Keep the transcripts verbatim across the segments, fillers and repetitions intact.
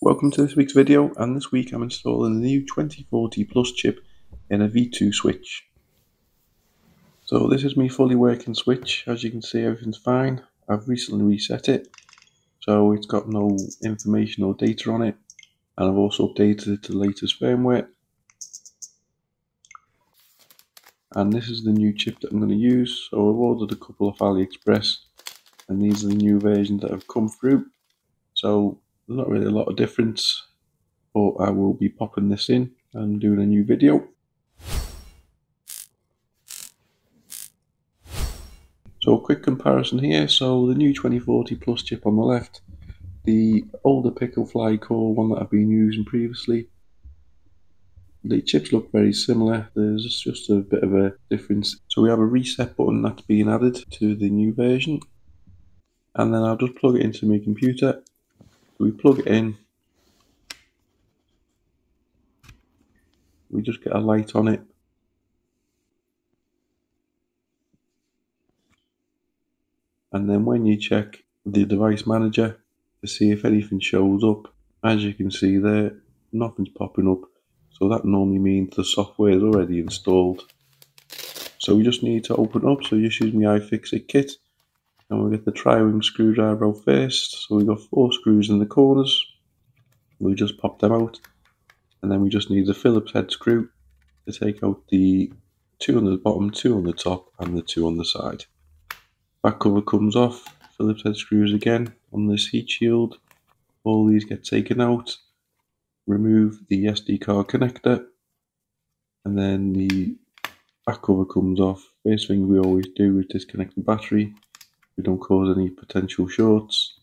Welcome to this week's video, and this week I'm installing the new twenty forty plus chip in a V two switch. So this is me fully working switch. As you can see, everything's fine. I've recently reset it, so it's got no information or data on it, and I've also updated it to the latest firmware. And this is the new chip that I'm going to use. So I've ordered a couple off AliExpress, and these are the new versions that have come through. So there's not really a lot of difference, but I will be popping this in and doing a new video. So a quick comparison here. So the new twenty forty plus chip on the left, the older Picklefly Core one that I've been using previously. The chips look very similar, there's just a bit of a difference. So we have a reset button that's being added to the new version. And then I'll just plug it into my computer. We plug it in, we just get a light on it, and then when you check the device manager to see if anything shows up, as you can see there, nothing's popping up, so that normally means the software is already installed. So we just need to open up, so just use my iFixit kit. And we'll get the tri-wing screwdriver out first. So we've got four screws in the corners. We just pop them out. And then we just need the Phillips head screw to take out the two on the bottom, two on the top, and the two on the side. Back cover comes off. Phillips head screws again on this heat shield. All these get taken out. Remove the S D card connector. And then the back cover comes off. First thing we always do is disconnect the battery. We don't cause any potential shorts.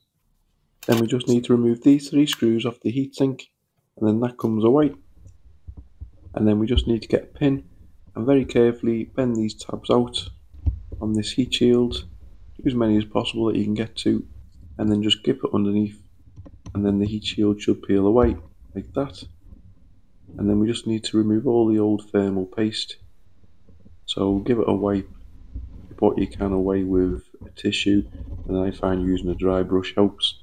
Then we just need to remove these three screws off the heatsink, and then that comes away. And then we just need to get a pin and very carefully bend these tabs out on this heat shield, do as many as possible that you can get to, and then just grip it underneath, and then the heat shield should peel away like that. And then we just need to remove all the old thermal paste. So give it a wipe, what you can away with a tissue, and I find using a dry brush helps.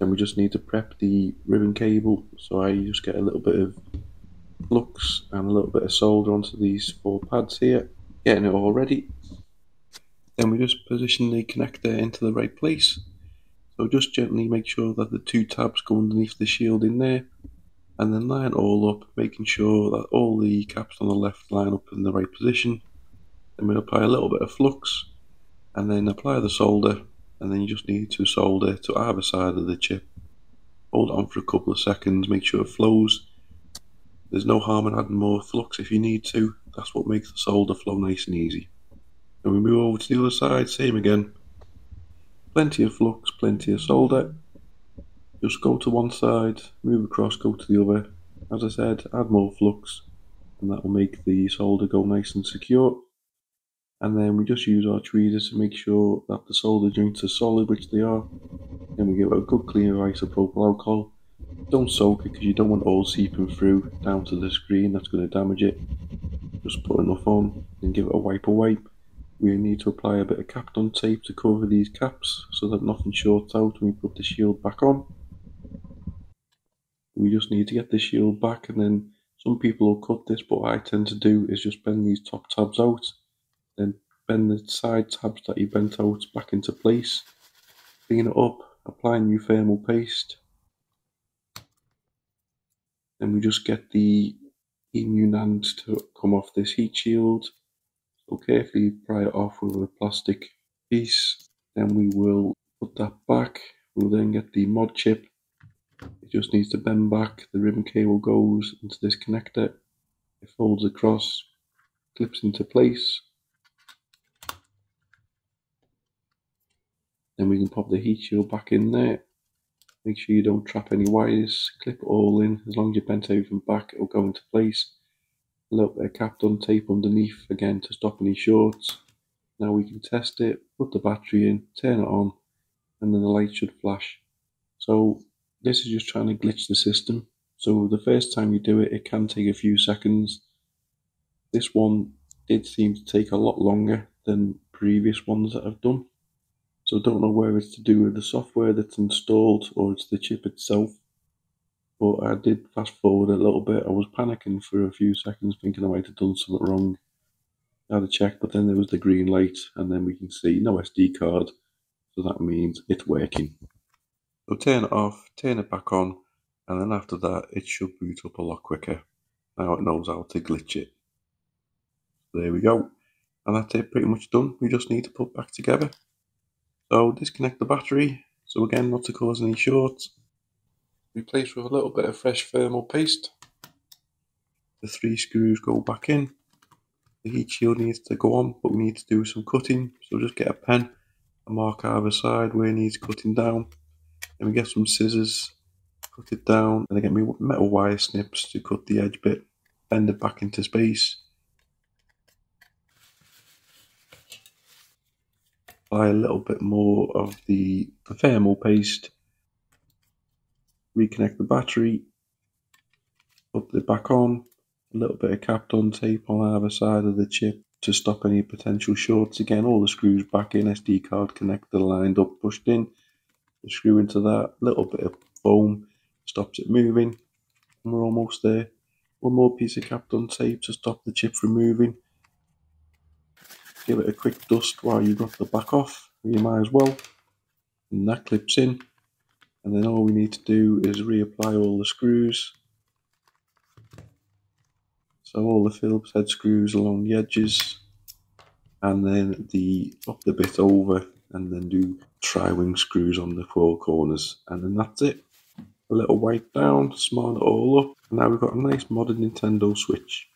Then we just need to prep the ribbon cable, so I just get a little bit of flux and a little bit of solder onto these four pads here, getting it all ready. Then we just position the connector into the right place, so just gently make sure that the two tabs go underneath the shield in there, and then line it all up, making sure that all the caps on the left line up in the right position. Then we'll apply a little bit of flux, and then apply the solder, and then you just need to solder to either side of the chip. Hold on for a couple of seconds, make sure it flows. There's no harm in adding more flux if you need to, that's what makes the solder flow nice and easy. Then we move over to the other side, same again. Plenty of flux, plenty of solder. Just go to one side, move across, go to the other. As I said, add more flux, and that will make the solder go nice and secure. And then we just use our tweezers to make sure that the solder joints are solid, which they are. Then we give it a good clean of isopropyl alcohol. Don't soak it because you don't want oil seeping through down to the screen, that's going to damage it. Just put enough on and give it a wipe away. We need to apply a bit of Kapton tape to cover these caps so that nothing shorts out when we put the shield back on. We just need to get the shield back, and then some people will cut this, but what I tend to do is just bend these top tabs out. Then bend the side tabs that you bent out back into place, clean it up, apply new thermal paste. Then we just get the Inunand to come off this heat shield. So carefully pry it off with a plastic piece. Then we will put that back. We'll then get the mod chip. It just needs to bend back. The ribbon cable goes into this connector. It folds across, clips into place. Then we can pop the heat shield back in there. Make sure you don't trap any wires. Clip it all in. As long as you bent everything back, it'll go into place. A little bit of Kapton tape underneath again to stop any shorts. Now we can test it. Put the battery in. Turn it on, and then the light should flash. So this is just trying to glitch the system. So the first time you do it, it can take a few seconds. This one did seem to take a lot longer than previous ones that I've done. So don't know whether it's to do with the software that's installed or it's the chip itself. But I did fast forward a little bit. I was panicking for a few seconds, thinking I might have done something wrong. I had a check, but then there was the green light, and then we can see no S D card. So that means it's working. So turn it off, turn it back on, and then after that, it should boot up a lot quicker. Now it knows how to glitch it. There we go. And that's it, pretty much done. We just need to put back together. So disconnect the battery. So again, not to cause any shorts. Replace with a little bit of fresh thermal paste. The three screws go back in. The heat shield needs to go on, but we need to do some cutting. So just get a pen and mark either side where it needs cutting down. Then we get some scissors, cut it down, and I get me metal wire snips to cut the edge bit, bend it back into space. Apply a little bit more of the, the thermal paste. Reconnect the battery, put it back on, a little bit of Kapton tape on either side of the chip to stop any potential shorts. Again, all the screws back in, S D card connector lined up, pushed in, the screw into that, little bit of foam, stops it moving, and we're almost there. One more piece of Kapton tape to stop the chip from moving. Give it a quick dust while you got the back off, you might as well, and that clips in. And then all we need to do is reapply all the screws. So all the Phillips head screws along the edges, and then the up the bit over, and then do tri-wing screws on the four corners. And then that's it. A little wipe down, smarten it all up, and now we've got a nice modern Nintendo Switch.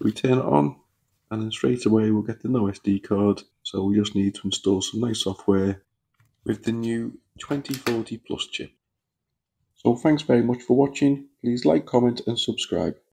We turn it on, and then straight away we'll get the no S D card, so we just need to install some nice software with the new twenty forty Plus chip. So thanks very much for watching. Please like, comment and subscribe.